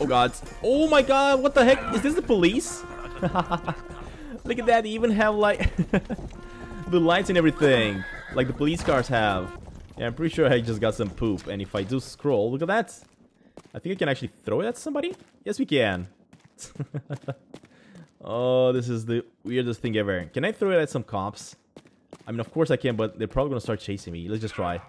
Oh god. Oh my god, what the heck? Is this the police? Look at that, they even have like the lights and everything. Like the police cars have. Yeah, I'm pretty sure I just got some poop. And if I do scroll, look at that. I think I can actually throw it at somebody? Yes, we can. Oh, this is the weirdest thing ever. Can I throw it at some cops? I mean, of course I can, but they're probably gonna start chasing me. Let's just try.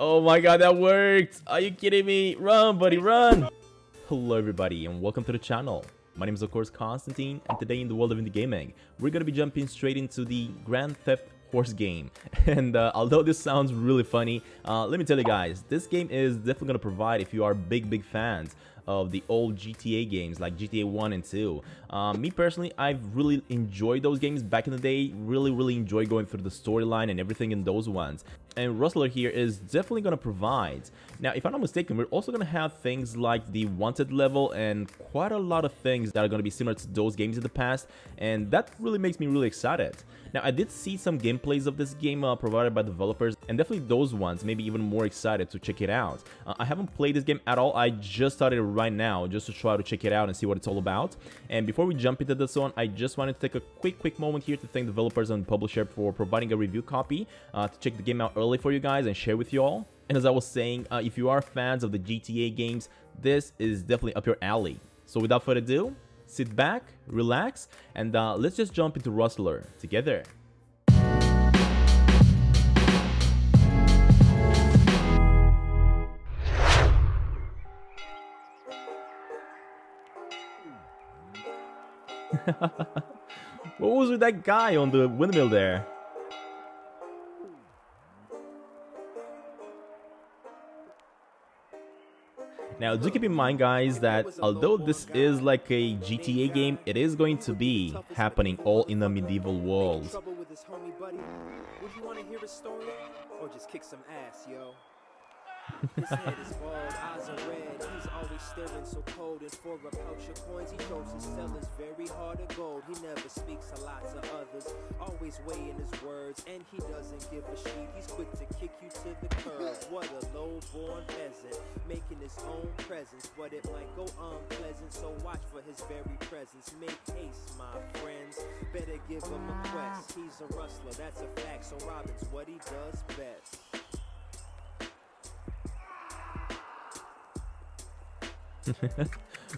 Oh my god, that worked! Are you kidding me? Run, buddy, run! Hello everybody, and welcome to the channel. My name is of course Constantine, and today in the world of indie gaming, we're gonna be jumping straight into the Grand Theft Horse game. And although this sounds really funny, let me tell you guys, this game is definitely gonna provide if you are big fans of the old GTA games like GTA 1 and 2. Me personally, I've really enjoyed those games back in the day, really enjoy going through the storyline and everything in those ones. And Rustler here is definitely gonna provide. Now, if I'm not mistaken, we're also gonna have things like the wanted level and quite a lot of things that are gonna be similar to those games in the past, and that really makes me really excited. Now, I did see some gameplays of this game provided by developers, and definitely those ones made me even more excited to check it out. I haven't played this game at all, I just started right now just to try to check it out and see what it's all about. And before we jump into this one, I just wanted to take a quick moment here to thank developers and publisher for providing a review copy to check the game out early for you guys and share with you all. And as I was saying, if you are fans of the GTA games, this is definitely up your alley. So without further ado, sit back, relax, and let's just jump into Rustler together. What was with that guy on the windmill there? Now, do keep in mind, guys, that although this is like a GTA game, it is going to be happening all in the medieval world.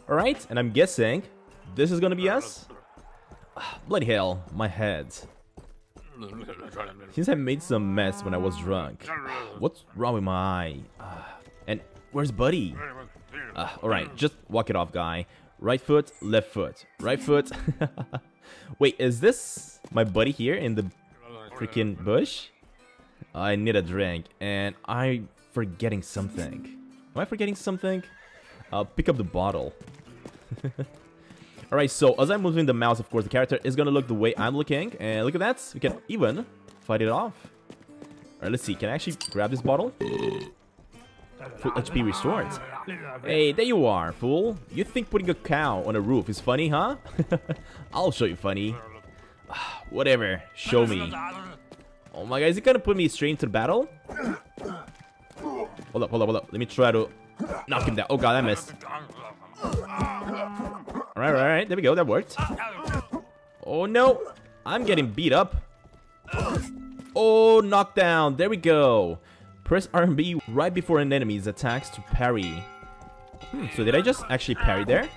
Alright, and I'm guessing this is gonna be us. Bloody hell, my head. Since I made some mess when I was drunk. What's wrong with my eye? And where's Buddy? Alright, just walk it off, guy. Right foot, left foot. Right foot. Wait, is this my buddy here in the freaking bush? I need a drink, and I'm forgetting something. Am I forgetting something? I'll pick up the bottle. Alright, so as I'm moving the mouse, of course, the character is gonna look the way I'm looking. And look at that, we can even fight it off. Alright, let's see, can I actually grab this bottle? Full HP restored. Hey, there you are, fool. You think putting a cow on a roof is funny, huh? I'll show you funny. Whatever, show me. Oh my god, is it gonna put me straight into the battle? Hold up, hold up, hold up. Let me try to... knock him down. Oh god, I missed. Alright, alright, there we go, that worked. Oh no, I'm getting beat up. Oh, knockdown, there we go. Press RB right before an enemy's attacks to parry. So did I just actually parry there?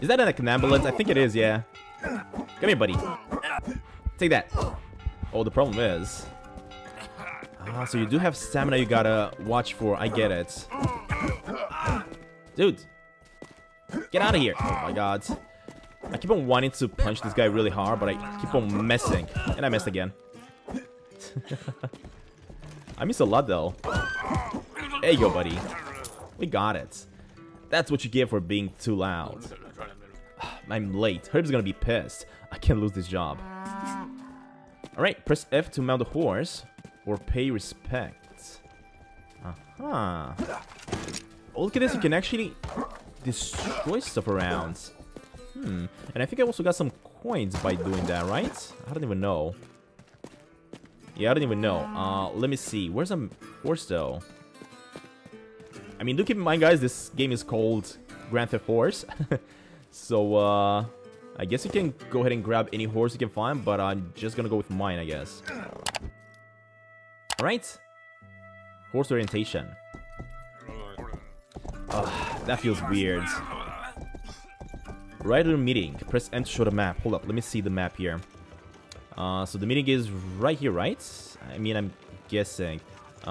Is that an ambulance? I think it is, yeah. Come here, buddy. Take that. Oh, the problem is... ah, so you do have stamina you gotta watch for, I get it. Dude! Get out of here! Oh my god. I keep on wanting to punch this guy really hard, but I keep on messing. And I messed again. I missed a lot though. There you go, buddy. We got it. That's what you get for being too loud. I'm late. Herb's gonna be pissed. I can't lose this job. Alright, press F to mount the horse. Or pay respect. Aha. Oh, look at this, you can actually destroy stuff around. And I think I also got some coins by doing that, right? I don't even know. Yeah, I don't even know. Let me see. Where's a horse though? I mean, do keep in mind, guys, this game is called Grand Theft Horse. So, I guess you can go ahead and grab any horse you can find, but I'm just gonna go with mine, I guess. Alright. Horse orientation. Ugh, that feels weird. Rider meeting. Press N to show the map. Hold up, let me see the map here. So the meeting is right here, right? I mean, I'm guessing.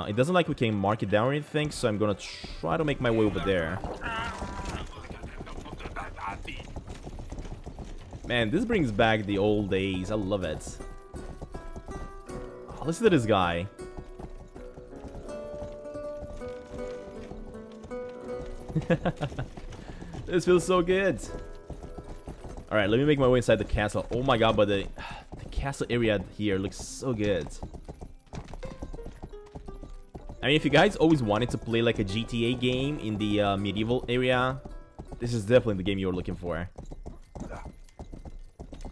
It doesn't like we can mark it down or anything, so I'm gonna try to make my way over there. Man, this brings back the old days. I love it. Oh, listen to this guy. This feels so good. Alright, let me make my way inside the castle. Oh my god, but the castle area here looks so good. I mean, if you guys always wanted to play like a GTA game in the medieval area, this is definitely the game you're looking for.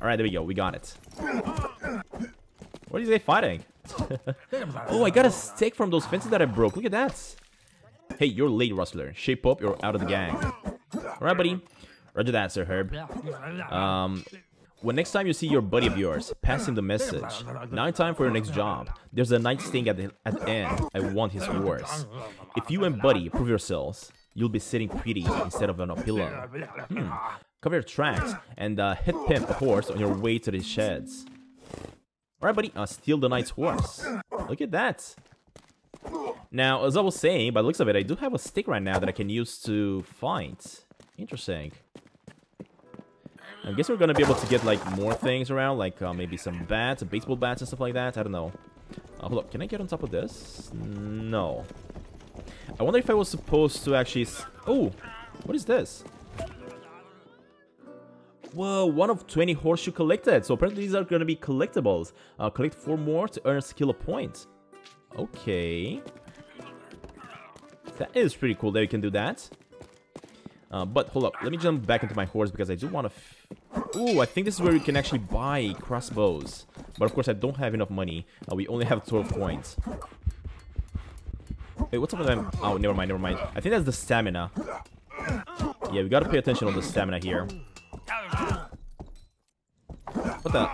Alright, there we go. We got it. What is they fighting? Oh, I got a stick from those fences that I broke. Look at that. Hey, you're late, Rustler. Shape up, you're out of the gang. Alright, buddy. Roger that, Sir Herb. When next time you see your buddy of yours, pass him the message. Now in time for your next job. There's a knight staying at the end. I want his horse. If you and Buddy prove yourselves, you'll be sitting pretty instead of on a pillow. Cover your tracks and hit pimp a horse on your way to the sheds. Alright, buddy. Steal the knight's horse. Look at that. Now, as I was saying, by the looks of it, I do have a stick right now that I can use to fight. Interesting. I guess we're gonna be able to get like more things around, like maybe some bats, baseball bats and stuff like that. I don't know. Hold up, can I get on top of this? No. I wonder if I was supposed to actually... Oh, what is this? Whoa, one of 20 horseshoe collected. So apparently these are gonna be collectibles. Collect 4 more to earn a skill point. Okay. That is pretty cool that you can do that. But hold up, let me jump back into my horse because I do want to... Ooh, I think this is where we can actually buy crossbows. But of course I don't have enough money. We only have 12 coins. Wait, what's up with them? Oh, never mind, never mind. I think that's the stamina. Yeah, we gotta pay attention on the stamina here. What the...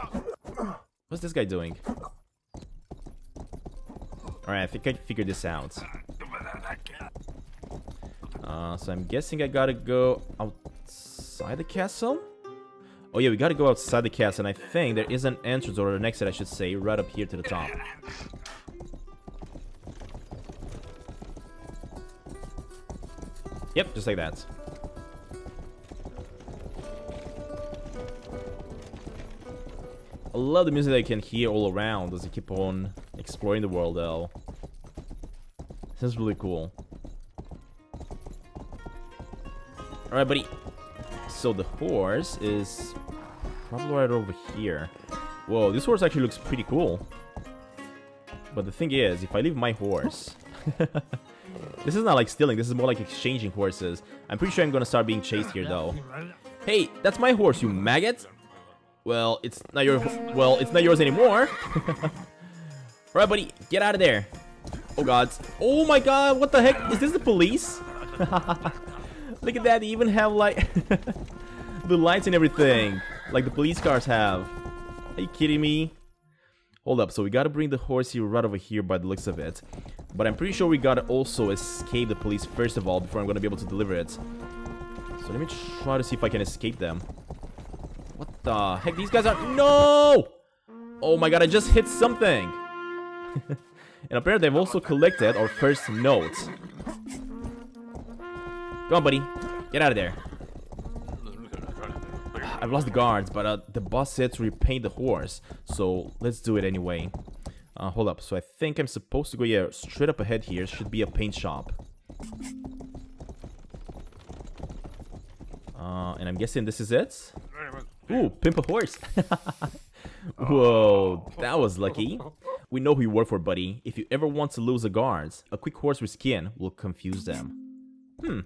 What's this guy doing? Alright, I think I figured this out. So I'm guessing I gotta go outside the castle? Oh yeah, we gotta go outside the castle, and I think there is an entrance, or an exit I should say, right up here to the top. Yep, just like that. I love the music that you can hear all around as you keep on exploring the world though. This is really cool. Alright, buddy. So the horse is probably right over here. Whoa, this horse actually looks pretty cool. But the thing is, if I leave my horse... This is not like stealing, this is more like exchanging horses. I'm pretty sure I'm gonna start being chased here, though. Hey, that's my horse, you maggot! Well, it's not your... Well, it's not yours anymore! Alright, buddy, get out of there! Oh, God. Oh, my God, what the heck? Is this the police? Look at that, they even have like the lights and everything, like the police cars have. Are you kidding me? Hold up, so we gotta bring the horse here right over here by the looks of it. But I'm pretty sure we gotta also escape the police first of all before I'm gonna be able to deliver it. So let me try to see if I can escape them. What the heck, these guys are... No! Oh my god, I just hit something! And apparently they've also collected our first note. Come on, buddy. Get out of there. I've lost the guards, but the boss said to repaint the horse. So let's do it anyway. Hold up. So I think I'm supposed to go straight up ahead here. Should be a paint shop. And I'm guessing this is it. Ooh, pimp a horse. Whoa, that was lucky. We know who you work for, buddy. If you ever want to lose the guards, a quick horse with skin will confuse them. Hmm.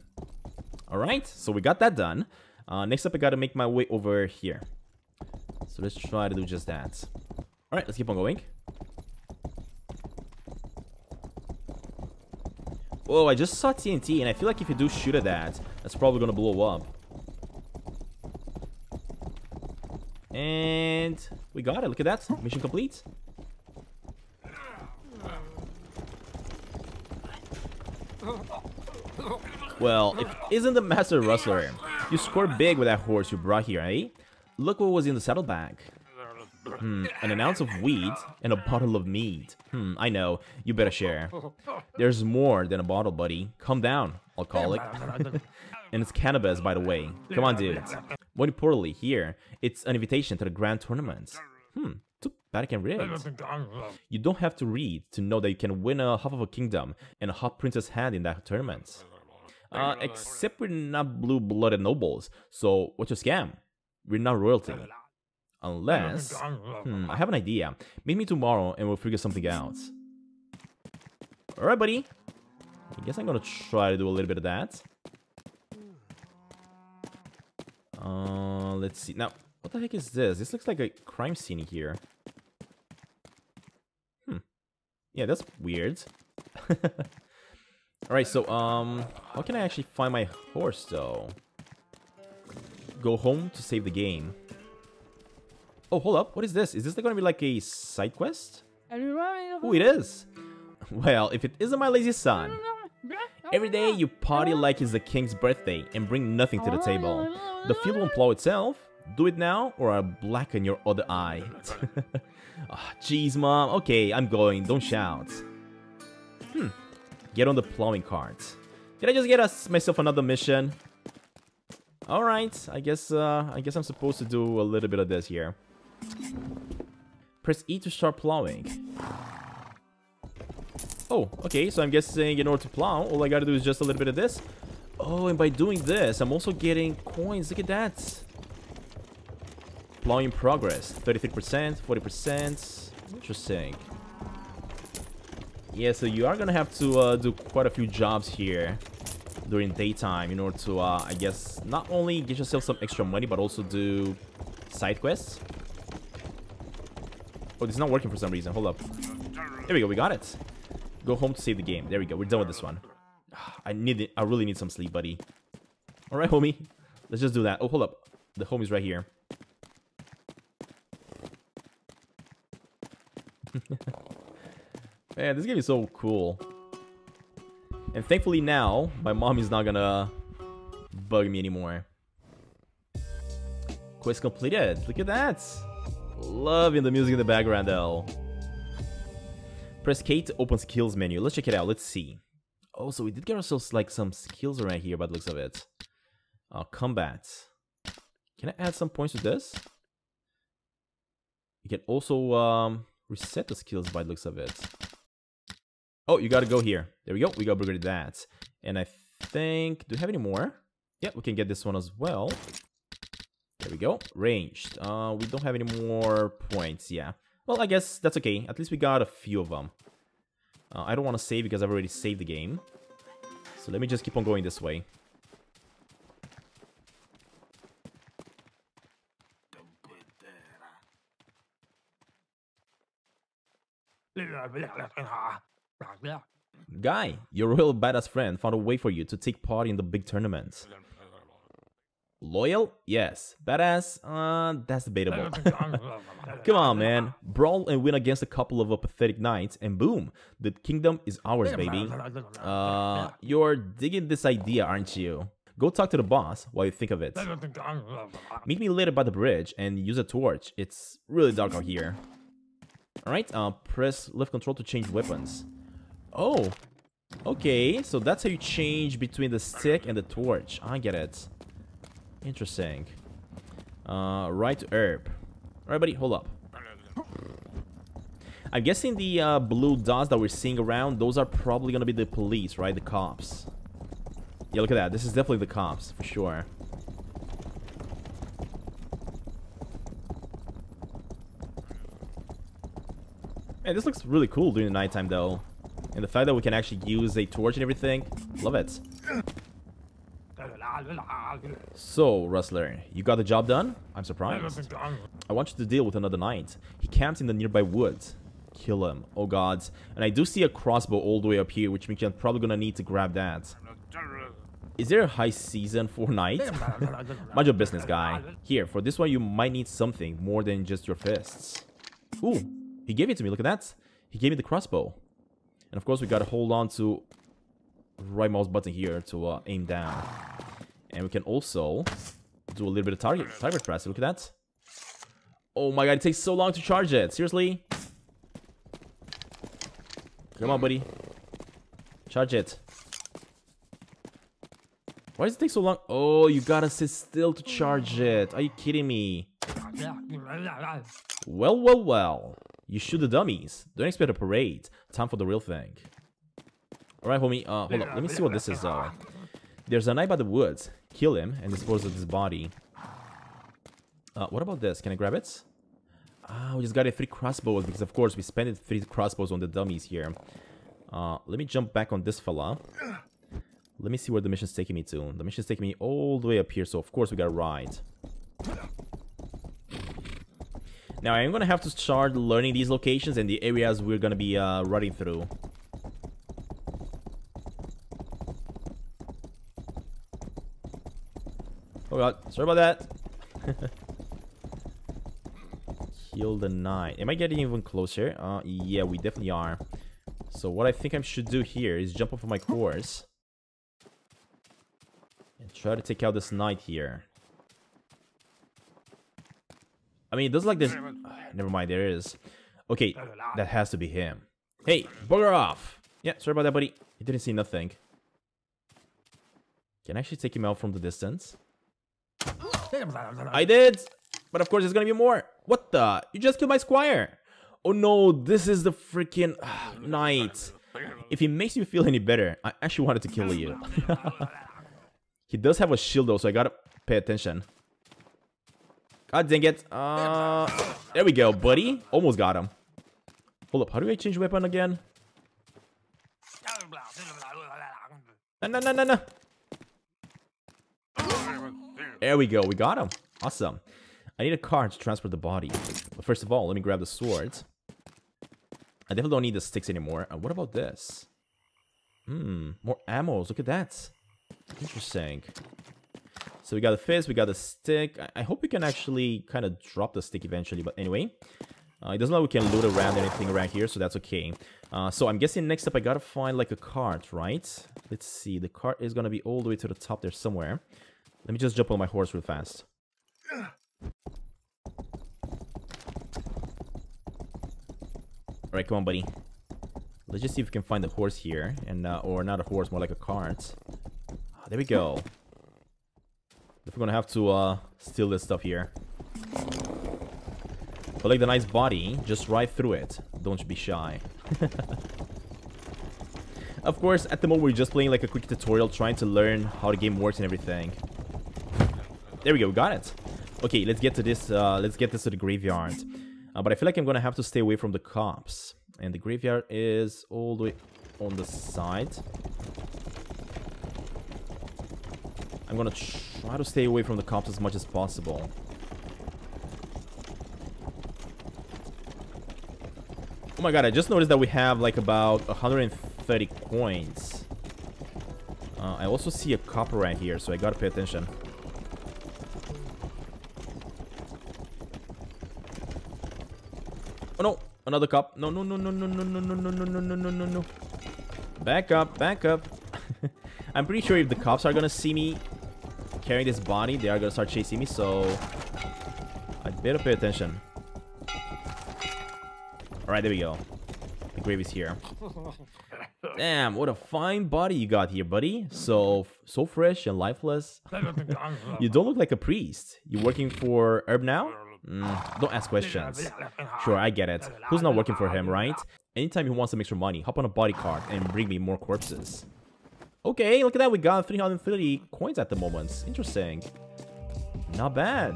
Alright, so we got that done. Next up, I gotta make my way over here. So let's try to do just that. Alright, let's keep on going. Whoa, I just saw TNT, and I feel like if you do shoot at that, that's probably gonna blow up. And we got it. Look at that. Mission complete. Well, if isn't the master rustler. You scored big with that horse you brought here, eh? Look what was in the saddlebag. And an ounce of wheat and a bottle of mead. I know. You better share. There's more than a bottle, buddy. Come down, alcoholic. And it's cannabis, by the way. Come on, dude. More importantly, here, it's an invitation to the grand tournament. Too bad I can read. You don't have to read to know that you can win a half of a kingdom and a hot princess hand in that tournament. Except we're not blue-blooded nobles, so what's your scam? We're not royalty. Unless... I have an idea. Meet me tomorrow and we'll figure something out. Alright, buddy. I guess I'm gonna try to do a little bit of that. Let's see. Now, what the heck is this? This looks like a crime scene here. Yeah, that's weird. Alright, so, how can I actually find my horse, though? Go home to save the game. Oh, hold up. What is this? Is this going to be like a side quest? Oh, it is. Well, if it isn't my lazy son. Every day you party like it's the king's birthday and bring nothing to the table. The field will employ itself. Do it now or I'll blacken your other eye. Jeez, Mom. Okay, I'm going. Don't shout. Get on the plowing cart. Did I just get myself another mission? Alright, I guess I'm supposed to do a little bit of this here. Press E to start plowing. Oh, okay, so I'm guessing in order to plow, all I gotta do is just a little bit of this. Oh, and by doing this, I'm also getting coins. Look at that. Plowing in progress. 33%, 40%. Interesting. Yeah, so you are gonna have to do quite a few jobs here during daytime in order to, I guess, not only get yourself some extra money, but also do side quests. Oh, this is not working for some reason. Hold up. There we go. We got it. Go home to save the game. There we go. We're done with this one. I really need some sleep, buddy. All right, homie. Let's just do that. Oh, hold up. The homie's right here. Man, this game is so cool. And thankfully now, my mom is not gonna bug me anymore. Quest completed. Look at that. Loving the music in the background, though. Press K to open skills menu. Let's check it out. Let's see. Oh, so we did get ourselves like some skills around here by the looks of it. Combat. Can I add some points to this? You can also reset the skills by the looks of it. Oh, you gotta go here. There we go. We got upgraded that. And I think... Do we have any more? Yeah, we can get this one as well. There we go. Ranged. We don't have any more points. Yeah. Well, I guess that's okay. At least we got a few of them. I don't want to save because I've already saved the game. So let me just keep on going this way. Guy, your royal badass friend found a way for you to take part in the big tournament. Loyal? Yes. Badass? That's debatable. Come on, man. Brawl and win against a couple of pathetic knights, and boom, the kingdom is ours, baby. You're digging this idea, aren't you? Go talk to the boss while you think of it. Meet me later by the bridge and use a torch. It's really dark out here. Alright, press left control to change weapons. Oh, okay, so that's how you change between the stick and the torch. I get it. Interesting. Right to herb. Alright, buddy, hold up. I'm guessing the blue dots that we're seeing around, those are probably gonna be the police, right? The cops. Yeah, look at that. This is definitely the cops, for sure. Man, this looks really cool during the nighttime, though. And the fact that we can actually use a torch and everything, love it. So, Rustler, you got the job done? I'm surprised. I want you to deal with another knight. He camps in the nearby woods. kill him. Oh gods. And I do see a crossbow all the way up here, which means I'm probably gonna need to grab that. Is there a high season for night? Mind your business, guy. Here, for this one, you might need something more than just your fists. Ooh, he gave it to me. Look at that. He gave me the crossbow. And of course, we gotta hold on to right mouse button here to aim down. And we can also do a little bit of target press. Look at that. Oh my god, it takes so long to charge it. Seriously? Come on, buddy. Charge it. Why does it take so long? Oh, you gotta sit still to charge it. Are you kidding me? Well, well, well. You shoot the dummies. Don't expect a parade. Time for the real thing. Alright, homie. Hold up. Let me see what this is, though. There's a knight by the woods. Kill him and dispose of his body. What about this? Can I grab it? Ah, we just got a 3 crossbows because, of course, we spent 3 crossbows on the dummies here. Let me jump back on this fella. Let me see where the mission's taking me to. The mission's taking me all the way up here, so of course we gotta ride. Now I'm gonna have to start learning these locations and the areas we're gonna be riding through. Oh god, sorry about that. Kill the knight. Am I getting even closer? Yeah, we definitely are. So what I think I should do here is jump off of my course. Try to take out this knight here. I mean, it doesn't like this. Never mind, there is. Okay, that has to be him. Hey, bugger off. Yeah, sorry about that, buddy. He didn't see nothing. Can I actually take him out from the distance? I did. But of course, there's gonna be more. What the? You just killed my squire. Oh no, this is the freaking knight. If he makes you feel any better, I actually wanted to kill you. He does have a shield though, so I gotta pay attention. God dang it. There we go, buddy. Almost got him. Hold up, how do I change weapon again? No. There we go, we got him. Awesome. I need a car to transport the body. But first of all, let me grab the swords. I definitely don't need the sticks anymore. What about this? Hmm, more ammo. Look at that. Interesting. So we got the fist, we got the stick. I hope we can actually kind of drop the stick eventually, but anyway. It doesn't look like we can loot around anything around here, so that's okay. So I'm guessing next up I gotta find like a cart, right? Let's see, the cart is gonna be all the way to the top there somewhere. Let me just jump on my horse real fast. Alright, come on, buddy. Let's just see if we can find the horse here, and or not a horse, more like a cart. There we go. We're gonna have to steal this stuff here. Collect the knight's body, just ride through it. Don't be shy. Of course, at the moment we're just playing like a quick tutorial, trying to learn how the game works and everything. There we go, we got it. Okay, let's get to this. Let's get this to the graveyard. But I feel like I'm gonna have to stay away from the cops. And the graveyard is all the way on the side. I'm gonna try to stay away from the cops as much as possible. Oh my god, I just noticed that we have like about 130 coins. I also see a copper right here, so I gotta pay attention. Oh no, another cop. No. Back up, back up. I'm pretty sure if the cops are gonna see me carrying this body, they are gonna start chasing me, so I better pay attention. Alright, there we go. The grave is here. Damn, what a fine body you got here, buddy. So fresh and lifeless. You don't look like a priest. You working for Herb now? Don't ask questions. Sure, I get it. Who's not working for him, right? Anytime he wants to make some money, hop on a body cart and bring me more corpses. Okay, look at that, we got 330 coins at the moment. Interesting. Not bad.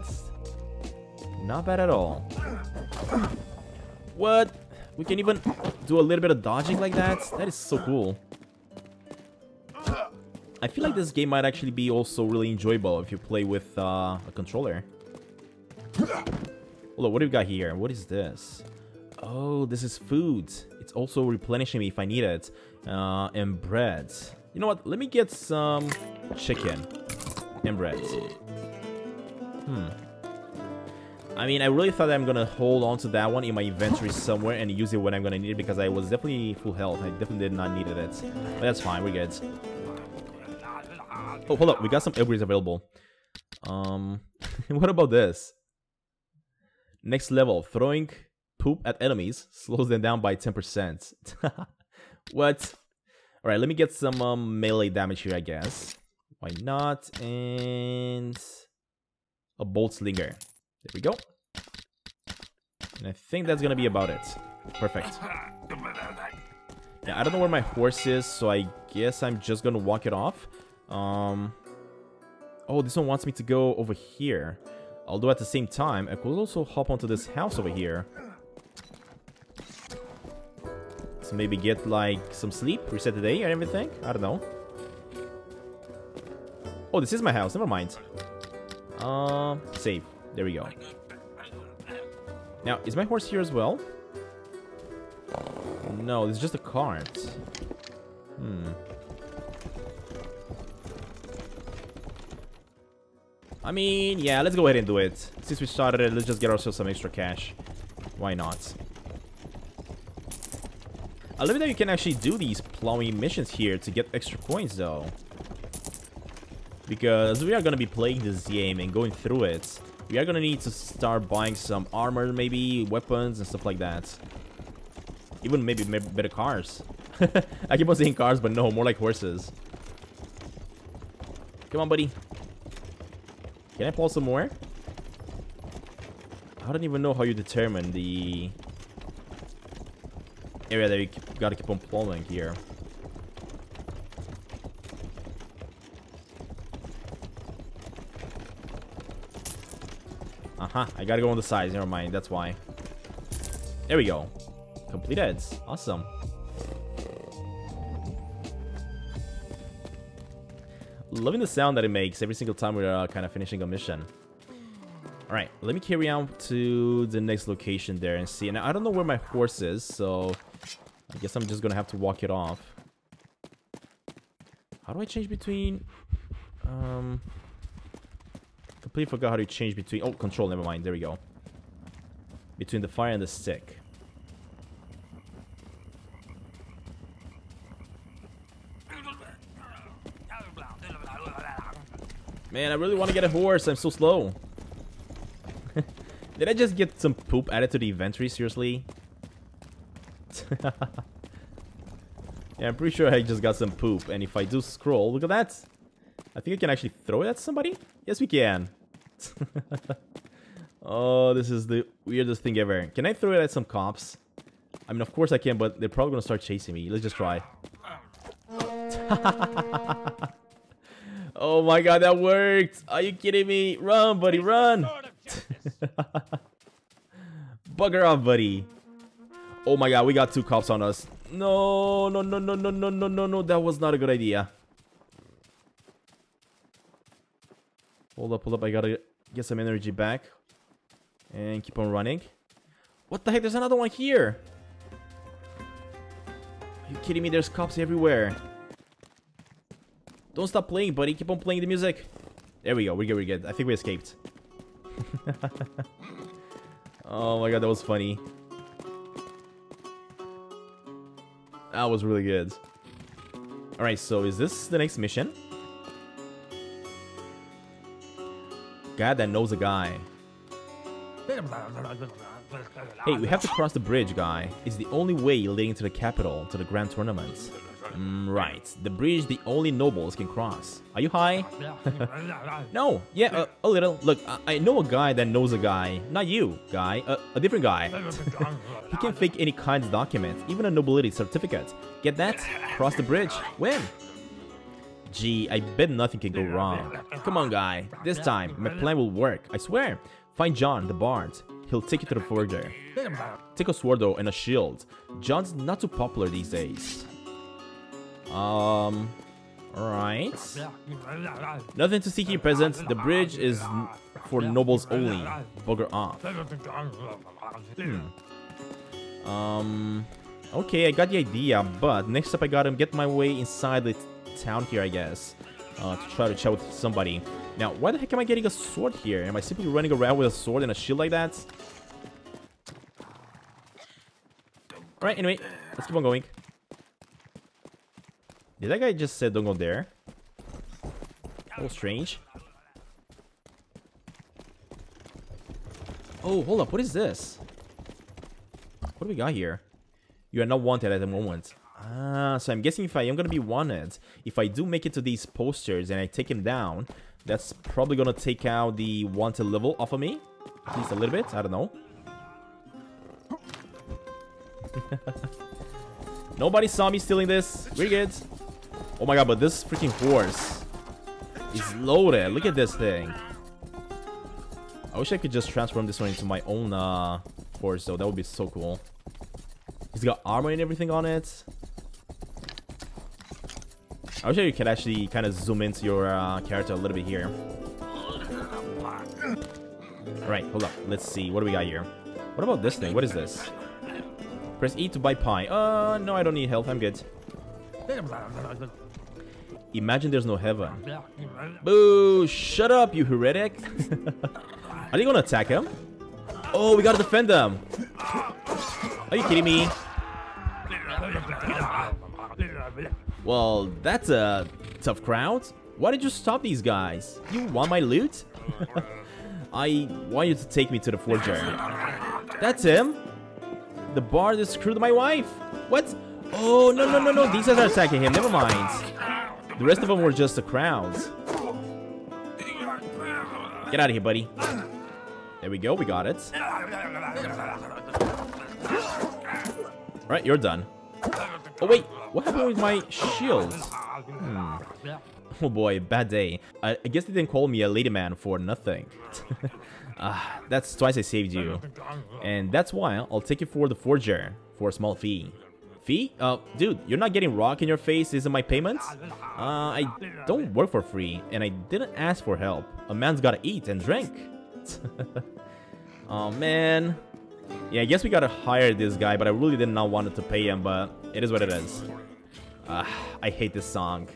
Not bad at all. What? We can even do a little bit of dodging like that? That is so cool. I feel like this game might actually be also really enjoyable if you play with a controller. Hold on, what do we got here? What is this? Oh, this is food. It's also replenishing me if I need it. And bread. You know what? Let me get some chicken and bread. I mean, I really thought I'm gonna hold on to that one in my inventory somewhere and use it when I'm gonna need it, because I was definitely full health. I definitely did not need it. But that's fine. We're good. Oh, hold up. We got some upgrades available. What about this? Next level. Throwing poop at enemies slows them down by 10%. What? Alright, let me get some melee damage here, I guess. Why not? And a bolt slinger. There we go. And I think that's gonna be about it. Perfect. Yeah, I don't know where my horse is, so I guess I'm just gonna walk it off. Oh, this one wants me to go over here. Although at the same time, I could also hop onto this house over here. So maybe get, like, some sleep, reset the day and everything. I don't know. Oh, this is my house. Never mind. Save. There we go. Now, is my horse here as well? No, it's just a cart. I mean, yeah, let's go ahead and do it. Since we started it, let's just get ourselves some extra cash. Why not? I love it that you can actually do these plowing missions here to get extra coins, though. Because we are going to be playing this game and going through it. We are gonna need to start buying some armor, maybe weapons and stuff like that. Even maybe better cars. I keep on saying cars, but no, more like horses. Come on, buddy. Can I pull some more? I don't even know how you determine the area that you gotta keep on plowing here. Huh, I gotta go on the sides, never mind, that's why. There we go. Completed. Awesome. Loving the sound that it makes every single time we're kind of finishing a mission. Alright, let me carry on to the next location there and see. And I don't know where my horse is, so I guess I'm just gonna have to walk it off. How do I change between... Completely forgot how to change between... Oh, control, never mind. There we go. Between the fire and the stick. Man, I really want to get a horse. I'm so slow. Did I just get some poop added to the inventory? Seriously? Yeah, I'm pretty sure I just got some poop. And if I do scroll... Look at that. I think I can actually throw it at somebody? Yes, we can. Oh, this is the weirdest thing ever. Can I throw it at some cops? I mean, of course I can, but they're probably going to start chasing me. Let's just try. Oh my god, that worked. Are you kidding me? Run, buddy, run. Bugger off, buddy. Oh my god, we got two cops on us. No, no, no, no, no, no, no, no, no. That was not a good idea. Hold up, hold up. I gotta get some energy back. And keep on running. What the heck? There's another one here. Are you kidding me? There's cops everywhere. Don't stop playing, buddy. Keep on playing the music. There we go. We're good, we're good. I think we escaped. Oh my god, that was funny. That was really good. Alright, so is this the next mission? Guy that knows a guy. Hey, we have to cross the bridge, guy. It's the only way leading to the capital, to the grand tournament. Right. The bridge the only nobles can cross. Are you high? No. Yeah, a little. Look, I know a guy that knows a guy. Not you, guy. A different guy. He can fake any kind of document, even a nobility certificate. Get that? Cross the bridge. Win. Gee, I bet nothing can go wrong. Come on, guy. This time, my plan will work. I swear. Find John, the bard. He'll take you to the forger. Take a sword, though, and a shield. John's not too popular these days. Alright. Nothing to see here, peasants. The bridge is for nobles only. Bugger off. Okay, I got the idea, but next up I gotta get my way inside the town here, I guess. To try to chat with somebody. Now, why the heck am I getting a sword here? Am I simply running around with a sword and a shield like that? Alright, anyway, let's keep on going. Did that guy just say don't go there? A little strange. Oh, hold up, what is this? What do we got here? You are not wanted at the moment. Ah, so I'm guessing if I am gonna be wanted, if I do make it to these posters and I take him down, that's probably gonna take out the wanted level off of me. At least a little bit, I don't know. Nobody saw me stealing this. We're good. Oh my god, but this freaking horse is loaded. Look at this thing. I wish I could just transform this one into my own horse, though. That would be so cool. He's got armor and everything on it. I wish you could actually kind of zoom into your character a little bit here. Alright, hold up. Let's see. What do we got here? What about this thing? What is this? Press E to buy pie. No, I don't need health. I'm good. Imagine there's no heaven. Boo! Shut up, you heretic! Are you gonna attack him? Oh, we gotta defend them! Are you kidding me? Well, that's a tough crowd. Why did you stop these guys? You want my loot? I want you to take me to the forger. That's him! The bard just screwed my wife. What? Oh, no, no, no, no. These guys are attacking him. Never mind. The rest of them were just a crowd. Get out of here, buddy. There we go. We got it. All right, you're done. Oh, wait. What happened with my shield? Oh, boy. Bad day. I guess they didn't call me a lady man for nothing. That's twice I saved you. And that's why I'll take you for the forger for a small fee. Fee? Dude, you're not getting rock in your face. Isn't my payment? I don't work for free, and I didn't ask for help. A man's gotta eat and drink. Oh, man. Yeah, I guess we gotta hire this guy, but I really did not want to pay him, but it is what it is. I hate this song.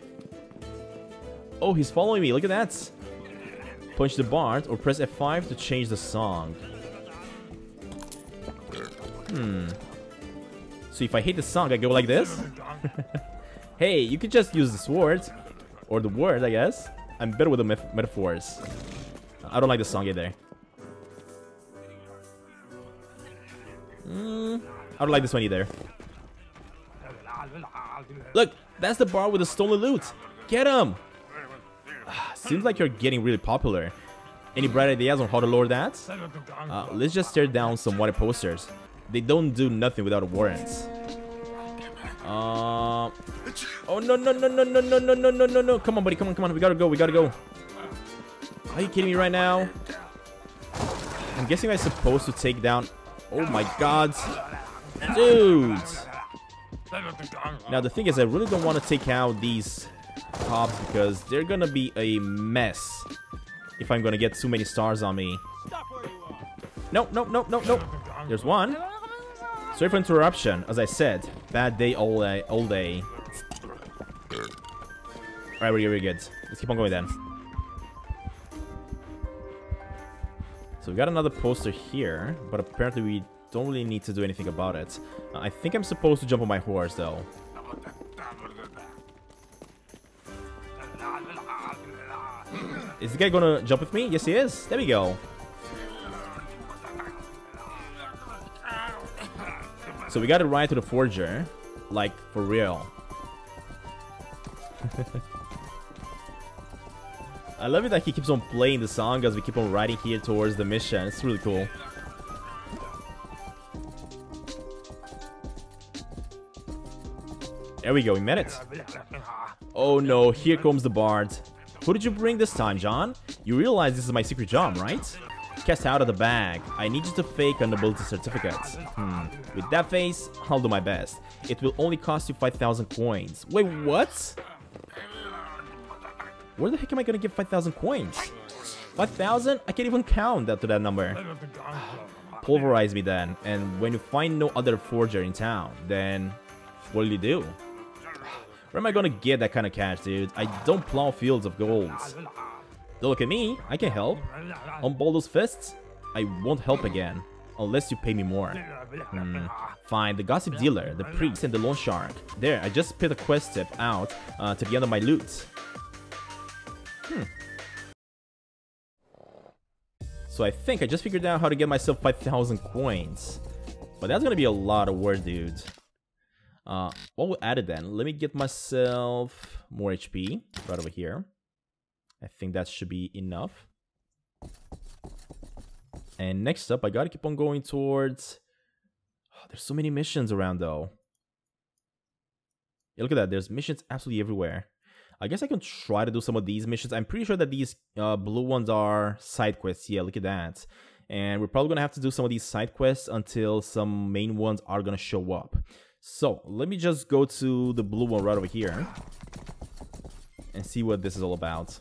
Oh, he's following me. Look at that. Punch the bard or press F5 to change the song. So if I hate the song, I go like this? Hey, you could just use the sword. Or the word, I guess. I'm better with the metaphors. I don't like the song either. I don't like this one either. Look, that's the bard with the stolen loot. Get him! Seems like you're getting really popular. Any bright ideas on how to lower that? Let's just tear down some wanted posters. They don't do nothing without a warrant. Oh no no no no no no no no no no no! Come on, buddy, come on, come on! We gotta go, we gotta go! Are you kidding me right now? I'm guessing I'm supposed to take down. Oh my god, dude! Now the thing is, I really don't want to take out these cops because they're gonna be a mess if I'm gonna get too many stars on me. No, no, no, no, no. There's one. Sorry for interruption. As I said, bad day all day. All day. All right, we're good. Let's keep on going then. So we got another poster here, but apparently we don't really need to do anything about it. I think I'm supposed to jump on my horse though. Is the guy gonna jump with me? Yes, he is. There we go. So we got to ride to the forger. Like, for real. I love it that he keeps on playing the song as we keep on riding here towards the mission. It's really cool. There we go. We met it. Oh no, here comes the bard. Who did you bring this time, John? You realize this is my secret job, right? Cast out of the bag. I need you to fake an ability certificate. With that face, I'll do my best. It will only cost you 5,000 coins. Wait, what? Where the heck am I gonna get 5,000 coins? 5,000? I can't even count that to that number. pulverize me then. And when you find no other forger in town, then what will you do? Where am I gonna get that kind of cash, dude? I don't plow fields of gold. Don't look at me, I can help. On Baldo's fists, I won't help again. Unless you pay me more. Fine, the gossip dealer, the priest, and the loan shark. There, I just spit a quest tip out to the end of my loot. So I think I just figured out how to get myself 5,000 coins. But that's gonna be a lot of work, dude. What we added then? Let me get myself more HP right over here. I think that should be enough. And next up, I gotta keep on going towards... Oh, there's so many missions around, though. Yeah, look at that. There's missions absolutely everywhere. I guess I can try to do some of these missions. I'm pretty sure that these blue ones are side quests. Yeah, look at that. And we're probably gonna have to do some of these side quests until some main ones are gonna show up. So, let me just go to the blue one right over here. And see what this is all about.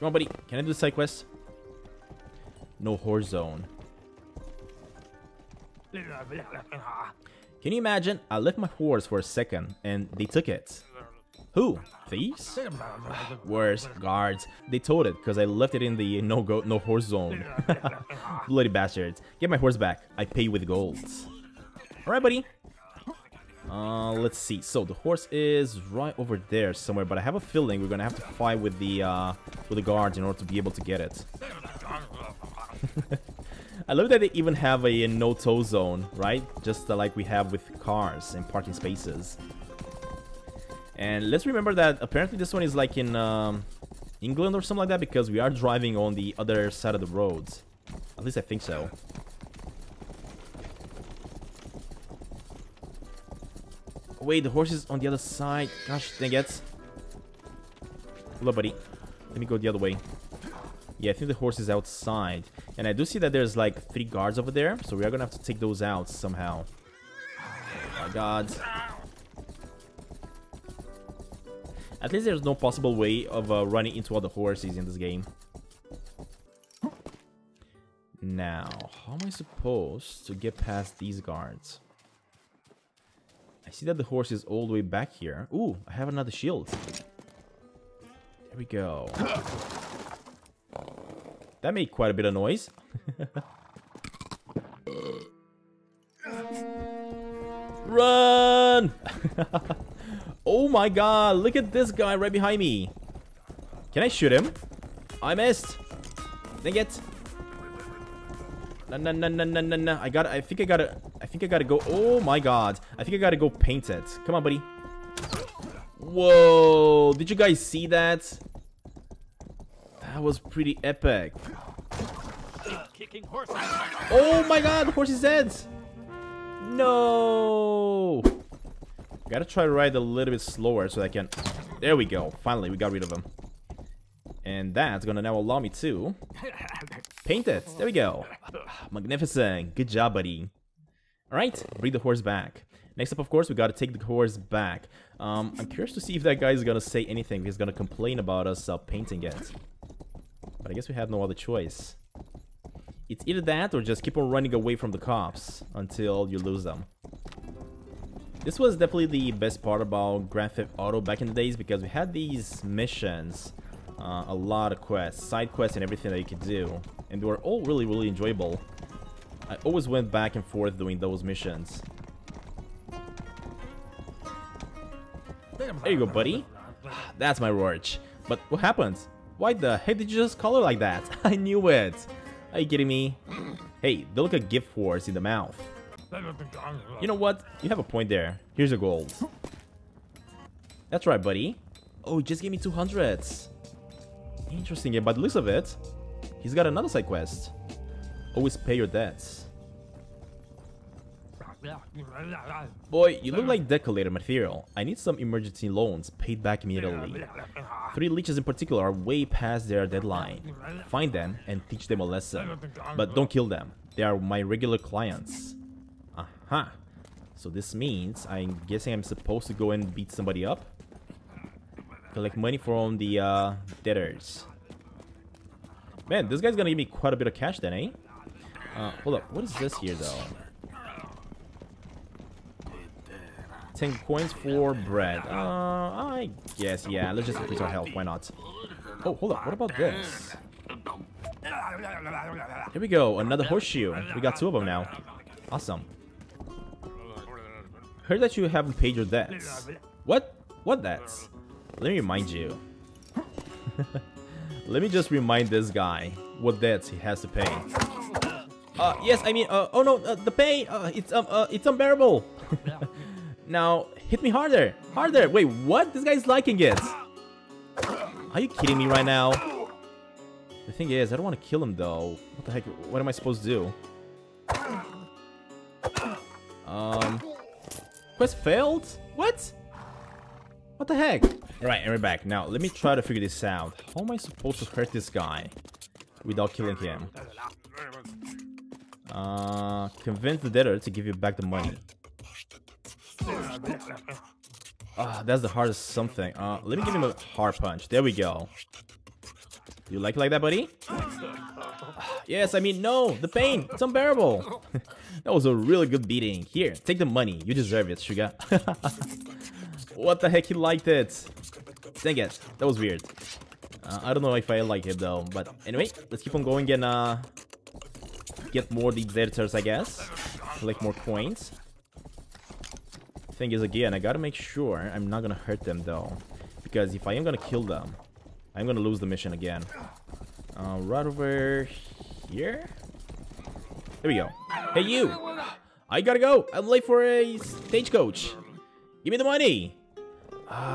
Come on, buddy. Can I do the side quest? No horse zone. Can you imagine? I left my horse for a second and they took it. Who? Thieves? Worse, guards. They towed it because I left it in the no horse zone. Bloody bastards. Get my horse back. I pay with gold. Alright, buddy. Let's see. So the horse is right over there somewhere, but I have a feeling we're gonna have to fight with the guards in order to be able to get it. I love that they even have a no-tow zone, right? Just like we have with cars and parking spaces. And let's remember that apparently this one is like in England or something like that, because we are driving on the other side of the roads. At least I think so. Wait, the horse is on the other side. Gosh, dang it. Hello, buddy. Let me go the other way. Yeah, I think the horse is outside. And I do see that there's like 3 guards over there. So we are gonna have to take those out somehow. Oh my god. At least there's no possible way of running into other horses in this game. Now, how am I supposed to get past these guards? I see that the horse is all the way back here. Ooh, I have another shield. There we go. That made quite a bit of noise. Run! Oh my god, look at this guy right behind me. Can I shoot him? I missed. Dang it. No. I think I gotta go. Oh my god. I think I gotta go paint it. Come on, buddy. Whoa. Did you guys see that? That was pretty epic. Oh my god, the horse is dead. No. Gotta try to ride a little bit slower so that I can... There we go. Finally, we got rid of him. And that's gonna now allow me to... paint it. There we go. Magnificent. Good job, buddy. Alright, bring the horse back. Next up, of course, we gotta take the horse back. I'm curious to see if that guy is gonna say anything. He's gonna complain about us painting it. But I guess we have no other choice. It's either that or just keep on running away from the cops until you lose them. This was definitely the best part about Grand Theft Auto back in the days, because we had these missions, a lot of quests, side quests and everything that you could do. And they were all really, really enjoyable. I always went back and forth doing those missions. There you go, buddy. That's my Rorge. But what happened? Why the heck did you just call her like that? I knew it. Are you kidding me? Hey, don't look a gift horse in the mouth. You know what? You have a point there. Here's your gold. That's right, buddy. Oh, he just gave me 200. Interesting, yeah, by the looks of it, he's got another side quest. Always pay your debts. Boy, you look like decollator material. I need some emergency loans paid back immediately. 3 leeches in particular are way past their deadline. Find them and teach them a lesson. But don't kill them. They are my regular clients. Huh. So this means I'm guessing I'm supposed to go and beat somebody up. Collect money from the debtors. Man, this guy's gonna give me quite a bit of cash then, eh? Hold up. What is this here, though? 10 coins for bread. I guess, yeah. Let's just increase our health. Why not? Oh, hold up. What about this? Here we go. Another horseshoe. We got 2 of them now. Awesome. Heard that you haven't paid your debts. What? What debts? Let me remind you. Let me just remind this guy what debts he has to pay. Yes, I mean, oh no, the pain, it's unbearable. Now, hit me harder, harder. Wait, what? This guy's liking it. Are you kidding me right now? The thing is, I don't want to kill him though. What the heck, what am I supposed to do? Quest failed? What? What the heck? Alright, and we're back. Now, let me try to figure this out. How am I supposed to hurt this guy without killing him? Convince the debtor to give you back the money. That's the hardest something. Let me give him a hard punch. There we go. You like that, buddy? Yes, I mean, no! The pain! It's unbearable! That was a really good beating. Here, take the money. You deserve it, sugar. What the heck? He liked it. Dang it. That was weird. I don't know if I like it, though. But anyway, let's keep on going and get more of the debtors, I guess. Collect more coins. Thing is, again, I gotta make sure I'm not gonna hurt them, though. Because if I am gonna kill them, I'm gonna lose the mission again. Right over here? There we go. Hey, you! I gotta go! I'm late for a stagecoach! Give me the money!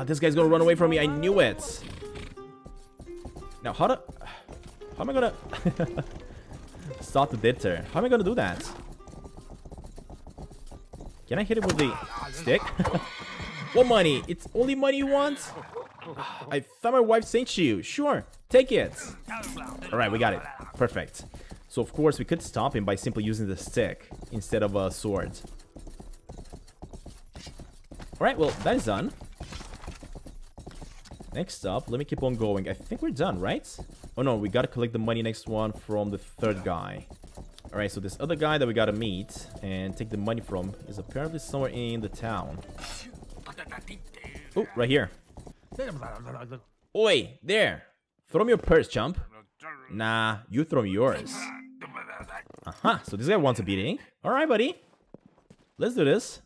This guy's gonna run away from me. I knew it! Now, how am I gonna... stop the debtor? How am I gonna do that? Can I hit it with the stick? What money? It's only money you want? I thought my wife sent you. Sure, take it. Alright, we got it. Perfect. So, of course, we could stop him by simply using the stick instead of a sword. Alright, well, that is done. Next up, let me keep on going. I think we're done, right? Oh, no, we gotta collect the money next one from the third guy. Alright, so this other guy that we gotta meet and take the money from is apparently somewhere in the town. Oh, right here. Oi, there. Throw me your purse, chump. Nah, you throw me yours. So this guy wants a beating. Alright, buddy. Let's do this.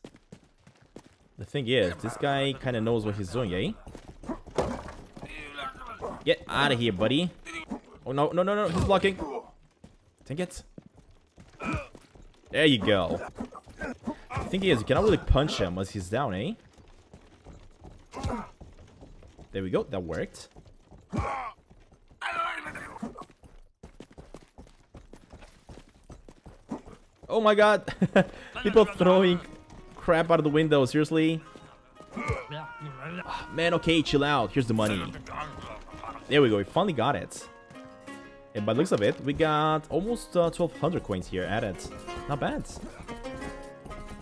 The thing is, this guy kind of knows what he's doing, eh? Get out of here, buddy. Oh, no, no, no, no. He's blocking. Dang it. There you go. The thing is, you cannot really punch him once he's down, eh? There we go. That worked. Oh my god. People throwing crap out of the window. Seriously? Man, okay, chill out. Here's the money. There we go. We finally got it. And by the looks of it, we got almost 1,200 coins here added. Not bad.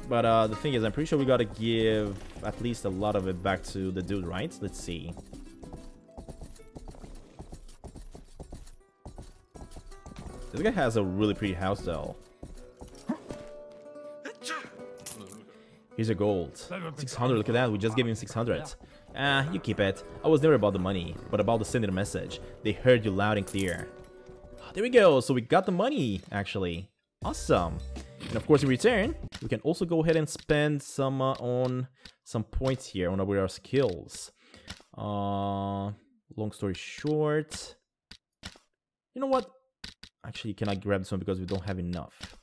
But the thing is, I'm pretty sure we gotta give at least a lot of it back to the dude, right? Let's see. This guy has a really pretty house, though. Here's your gold. 600, look at that. We just gave him 600. Ah, you keep it. I was never about the money, but about the sending a message. They heard you loud and clear. There we go. So we got the money, actually. Awesome. And of course, in return, we can also go ahead and spend some on some points here on our skills. Long story short, you know what? Actually, can I grab this one because we don't have enough?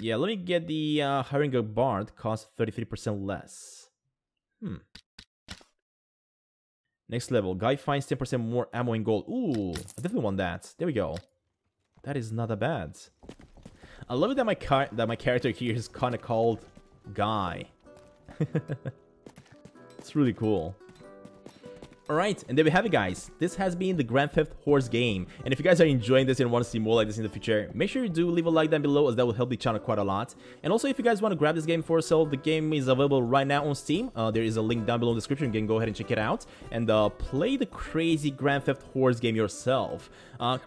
Yeah, let me get the hiring a bard costs 33% less. Next level, guy finds 10% more ammo and gold. Ooh, I definitely want that. There we go. That is not that bad. I love it that my character here is kind of called Guy. It's really cool. Alright, and there we have it, guys. This has been the Grand Theft Horse game. And if you guys are enjoying this and want to see more like this in the future, make sure you do leave a like down below, as that will help the channel quite a lot. And also, if you guys want to grab this game for yourself, the game is available right now on Steam. There is a link down below in the description. You can go ahead and check it out and play the crazy Grand Theft Horse game yourself.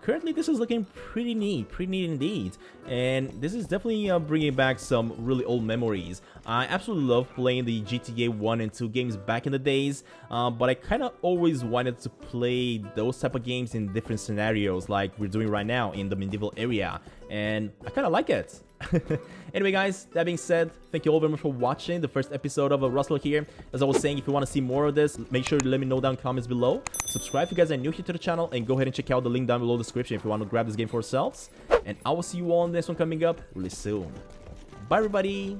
Currently, this is looking pretty neat indeed. And this is definitely bringing back some really old memories. I absolutely love playing the GTA 1 and 2 games back in the days, but I kind of always wanted to play those type of games in different scenarios like we're doing right now in the medieval area, and I kind of like it. Anyway, guys, that being said, thank you all very much for watching the first episode of Rustler here. As I was saying, if you want to see more of this, make sure to let me know down in the comments below. Subscribe if you guys are new here to the channel, and go ahead and check out the link down below in the description if you want to grab this game for yourselves. And I will see you all in the next one coming up really soon. Bye, everybody.